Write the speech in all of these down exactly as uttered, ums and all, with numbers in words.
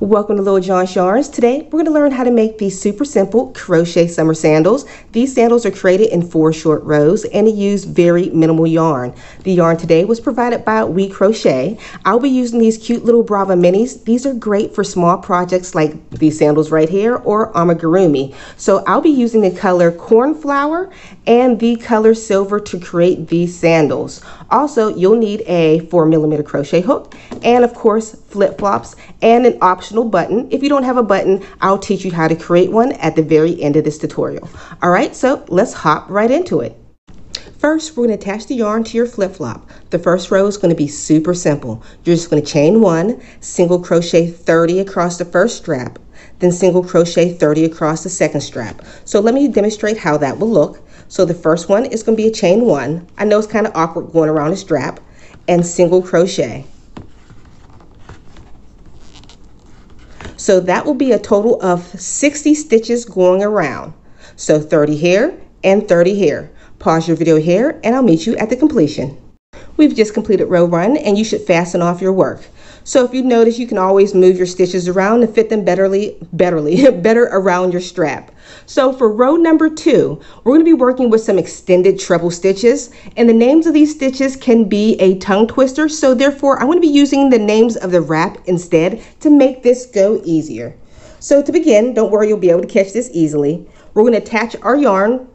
Welcome to Little John Yarns. Today we're going to learn how to make these super simple crochet summer sandals. These sandals are created in four short rows and they use very minimal yarn. The yarn today was provided by We Crochet. I'll be using these cute little Brava Minis. These are great for small projects like these sandals right here or amigurumi. So I'll be using the color cornflower and the color silver to create these sandals. Also, you'll need a four millimeter crochet hook and of course flip-flops and an optional button. If you don't have a button, I'll teach you how to create one at the very end of this tutorial. All right, so let's hop right into it. First, we're going to attach the yarn to your flip-flop. The first row is going to be super simple. You're just going to chain one, single crochet thirty across the first strap, then single crochet thirty across the second strap. So let me demonstrate how that will look. So the first one is going to be a chain one. I know it's kind of awkward going around a strap, and single crochet. So that will be a total of sixty stitches going around. So thirty here and thirty here. Pause your video here and I'll meet you at the completion. We've just completed row one and you should fasten off your work. So if you notice, you can always move your stitches around and fit them betterly, betterly, better around your strap. So for row number two, we're going to be working with some extended treble stitches, and the names of these stitches can be a tongue twister. So therefore, I'm going to be using the names of the wrap instead to make this go easier. So to begin, don't worry, you'll be able to catch this easily. We're going to attach our yarn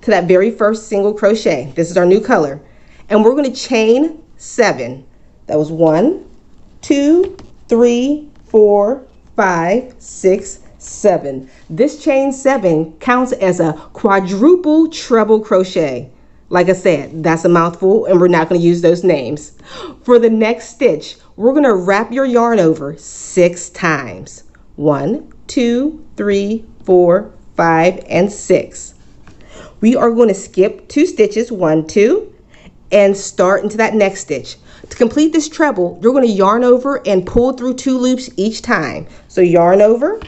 to that very first single crochet. This is our new color, and we're going to chain seven. That was one, two, three, four, five, six, seven. This chain seven counts as a quadruple treble crochet. Like I said, that's a mouthful and we're not going to use those names. For the next stitch, we're going to wrap your yarn over six times. One, two, three, four, five, and six. We are going to skip two stitches, one, two, and start into that next stitch. To complete this treble, you're going to yarn over and pull through two loops each time. So yarn over,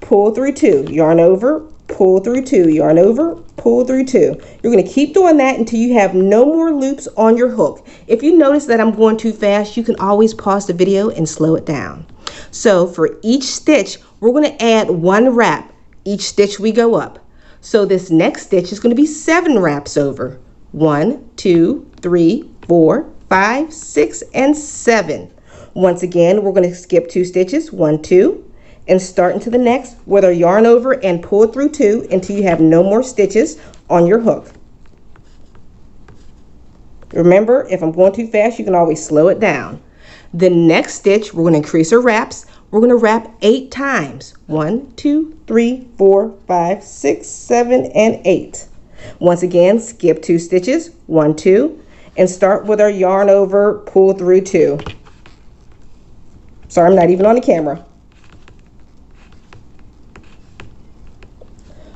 pull through two, yarn over, pull through two, yarn over, pull through two. You're going to keep doing that until you have no more loops on your hook. If you notice that I'm going too fast, you can always pause the video and slow it down. So for each stitch, we're going to add one wrap each stitch we go up. So this next stitch is going to be seven wraps over. One, two, three, four, five, six, and seven. Once again, we're going to skip two stitches, one, two, and start into the next, whether yarn over and pull through two until you have no more stitches on your hook. Remember, if I'm going too fast, you can always slow it down. The next stitch, we're going to increase our wraps. We're going to wrap eight times. One, two, three, four, five, six, seven, and eight. Once again, skip two stitches, one, two, and start with our yarn over, pull through two. Sorry, I'm not even on the camera.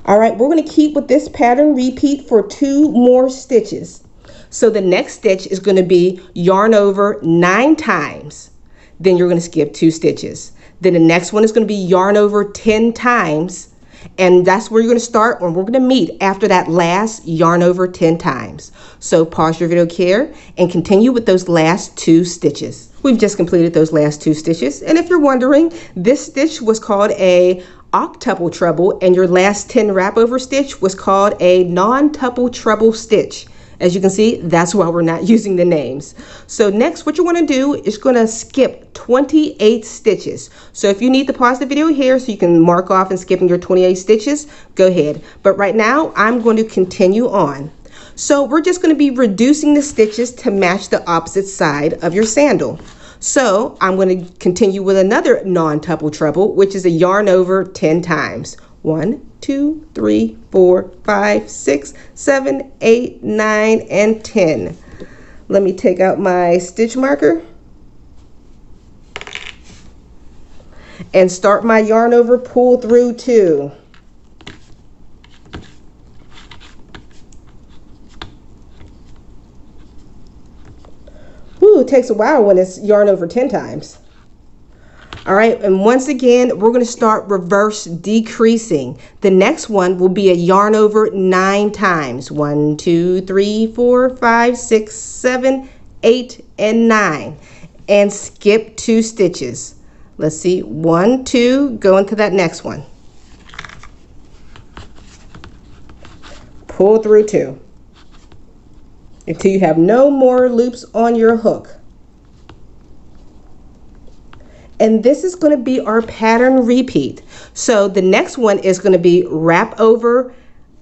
All right, we're going to keep with this pattern, repeat for two more stitches. So the next stitch is going to be yarn over nine times. Then you're going to skip two stitches. Then the next one is going to be yarn over ten times. And that's where you're going to start, and we're going to meet after that last yarn over ten times. So pause your video here and continue with those last two stitches. We've just completed those last two stitches. And if you're wondering, this stitch was called a octuple treble, and your last ten wrap over stitch was called a non-tuple treble stitch. As you can see, that's why we're not using the names. So next, what you want to do is going to skip twenty-eight stitches. So if you need to pause the video here so you can mark off and skip in your twenty-eight stitches, go ahead. But right now, I'm going to continue on. So we're just going to be reducing the stitches to match the opposite side of your sandal. So I'm going to continue with another non-tuple treble, which is a yarn over ten times. One, two, three, four, five, six, seven, eight, nine, and ten. Let me take out my stitch marker and start my yarn over, pull through two. Woo, it takes a while when it's yarn over ten times. All right, and once again, we're going to start reverse decreasing. The next one will be a yarn over nine times. One, two, three, four, five, six, seven, eight, and nine. And skip two stitches. Let's see, one, two, go into that next one. Pull through two until you have no more loops on your hook. And this is going to be our pattern repeat. So the next one is going to be wrap over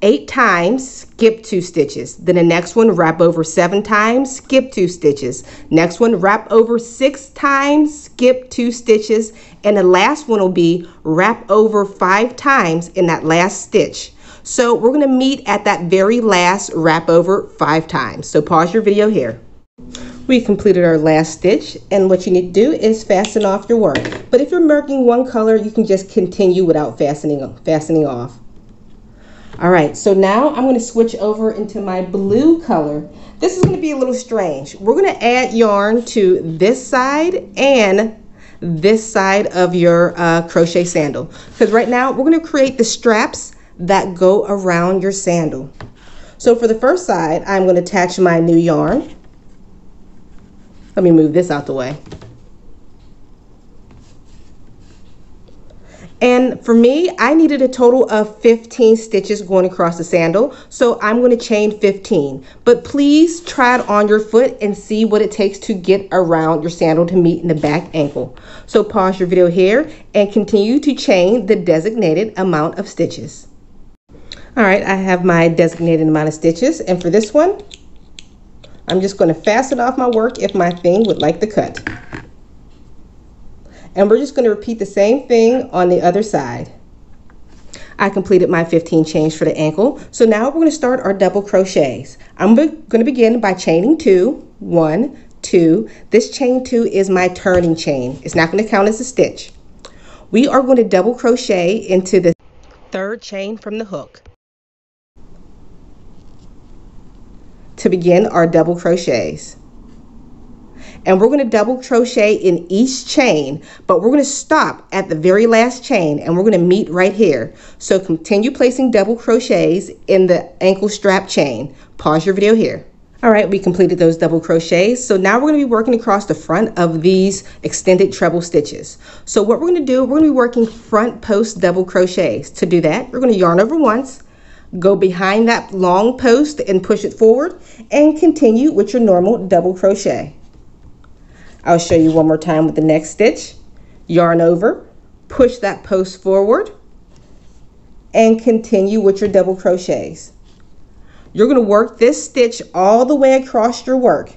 eight times, skip two stitches. Then the next one, wrap over seven times, skip two stitches. Next one, wrap over six times, skip two stitches. And the last one will be wrap over five times in that last stitch. So we're gonna meet at that very last wrap over five times. So pause your video here. We completed our last stitch, and what you need to do is fasten off your work. But if you're marking one color, you can just continue without fastening, fastening off. All right, so now I'm gonna switch over into my blue color. This is gonna be a little strange. We're gonna add yarn to this side and this side of your uh, crochet sandal. Because right now we're gonna create the straps that go around your sandal. So for the first side, I'm going to attach my new yarn. Let me move this out the way. And for me, I needed a total of fifteen stitches going across the sandal, so I'm going to chain fifteen. But please try it on your foot and see what it takes to get around your sandal to meet in the back ankle. So pause your video here and continue to chain the designated amount of stitches. All right, I have my designated amount of stitches, and for this one, I'm just going to fasten off my work if my thing would like the cut. And we're just going to repeat the same thing on the other side. I completed my fifteen chains for the ankle, so now we're going to start our double crochets. I'm going to begin by chaining two, one, two. This chain two is my turning chain. It's not going to count as a stitch. We are going to double crochet into the third chain from the hook to begin our double crochets. And we're going to double crochet in each chain, but we're going to stop at the very last chain and we're going to meet right here. So continue placing double crochets in the ankle strap chain. Pause your video here. All right, we completed those double crochets. So now we're going to be working across the front of these extended treble stitches. So what we're going to do, we're going to be working front post double crochets. To do that, we're going to yarn over once, go behind that long post and push it forward, and continue with your normal double crochet. I'll show you one more time with the next stitch. Yarn over, push that post forward, and continue with your double crochets. You're going to work this stitch all the way across your work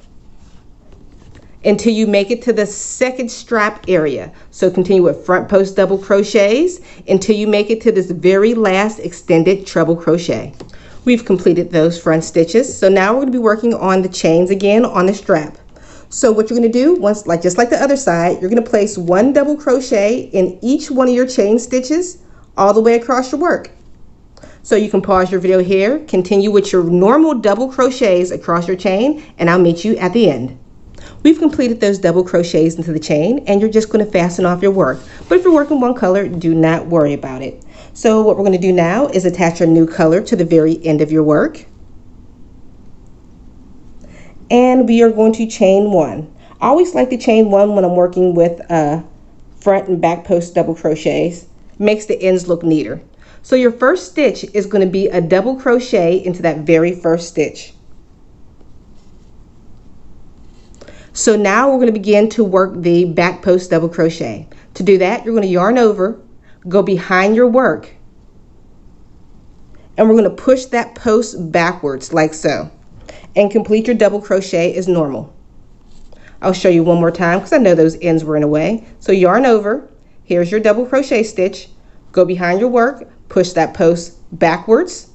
until you make it to the second strap area. So continue with front post double crochets until you make it to this very last extended treble crochet. We've completed those front stitches. So now we're going to be working on the chains again on the strap. So what you're going to do, once, like just like the other side, you're going to place one double crochet in each one of your chain stitches all the way across your work. So you can pause your video here, continue with your normal double crochets across your chain, and I'll meet you at the end. We've completed those double crochets into the chain, and you're just going to fasten off your work. But if you're working one color, do not worry about it. So what we're going to do now is attach a new color to the very end of your work. And we are going to chain one. I always like to chain one when I'm working with uh, front and back post double crochets. Makes the ends look neater. So your first stitch is going to be a double crochet into that very first stitch. So now we're going to begin to work the back post double crochet. To do that, you're going to yarn over, go behind your work, and we're going to push that post backwards like so, and complete your double crochet as normal. I'll show you one more time because I know those ends were in a way. So yarn over, here's your double crochet stitch, go behind your work, push that post backwards,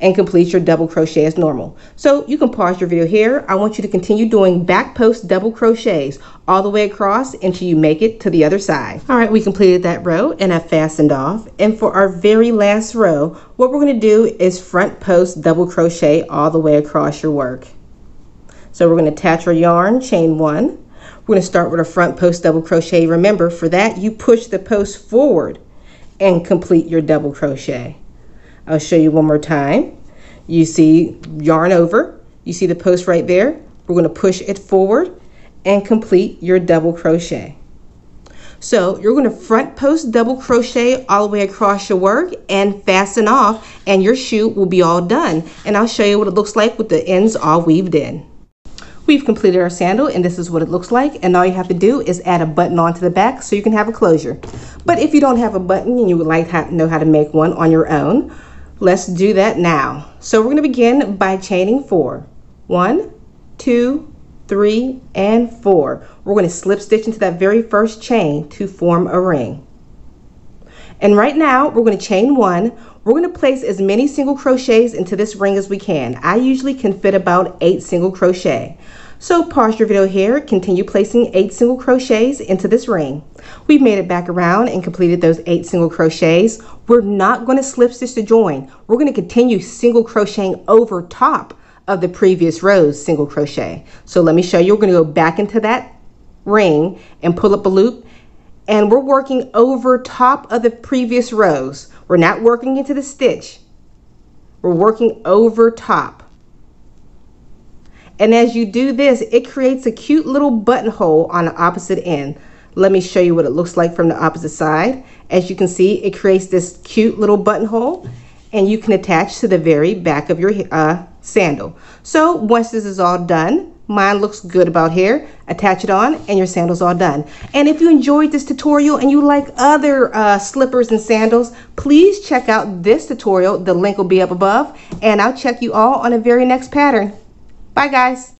and complete your double crochet as normal. So you can pause your video here. I want you to continue doing back post double crochets all the way across until you make it to the other side. All right, we completed that row and I fastened off. And for our very last row, what we're gonna do is front post double crochet all the way across your work. So we're gonna attach our yarn, chain one. We're gonna start with our front post double crochet. Remember, for that, you push the post forward and complete your double crochet. I'll show you one more time. You see yarn over, you see the post right there. We're going to push it forward and complete your double crochet. So you're going to front post double crochet all the way across your work and fasten off, and your shoe will be all done. And I'll show you what it looks like with the ends all weaved in. We've completed our sandal, and this is what it looks like. And all you have to do is add a button onto the back so you can have a closure. But if you don't have a button and you would like to know how to make one on your own, let's do that now. So we're going to begin by chaining four. One, two, three, and four. We're going to slip stitch into that very first chain to form a ring. And right now we're going to chain one. We're going to place as many single crochets into this ring as we can. I usually can fit about eight single crochet. So pause your video here, continue placing eight single crochets into this ring. We've made it back around and completed those eight single crochets. We're not going to slip stitch to join. We're going to continue single crocheting over top of the previous row's single crochet. So let me show you. We're going to go back into that ring and pull up a loop, and we're working over top of the previous rows. We're not working into the stitch. We're working over top. And as you do this, it creates a cute little buttonhole on the opposite end. Let me show you what it looks like from the opposite side. As you can see, it creates this cute little buttonhole, and you can attach to the very back of your uh, sandal. So once this is all done, mine looks good about here, attach it on, and your sandal's all done. And if you enjoyed this tutorial and you like other uh, slippers and sandals, please check out this tutorial. The link will be up above, and I'll check you all on the very next pattern. Bye guys.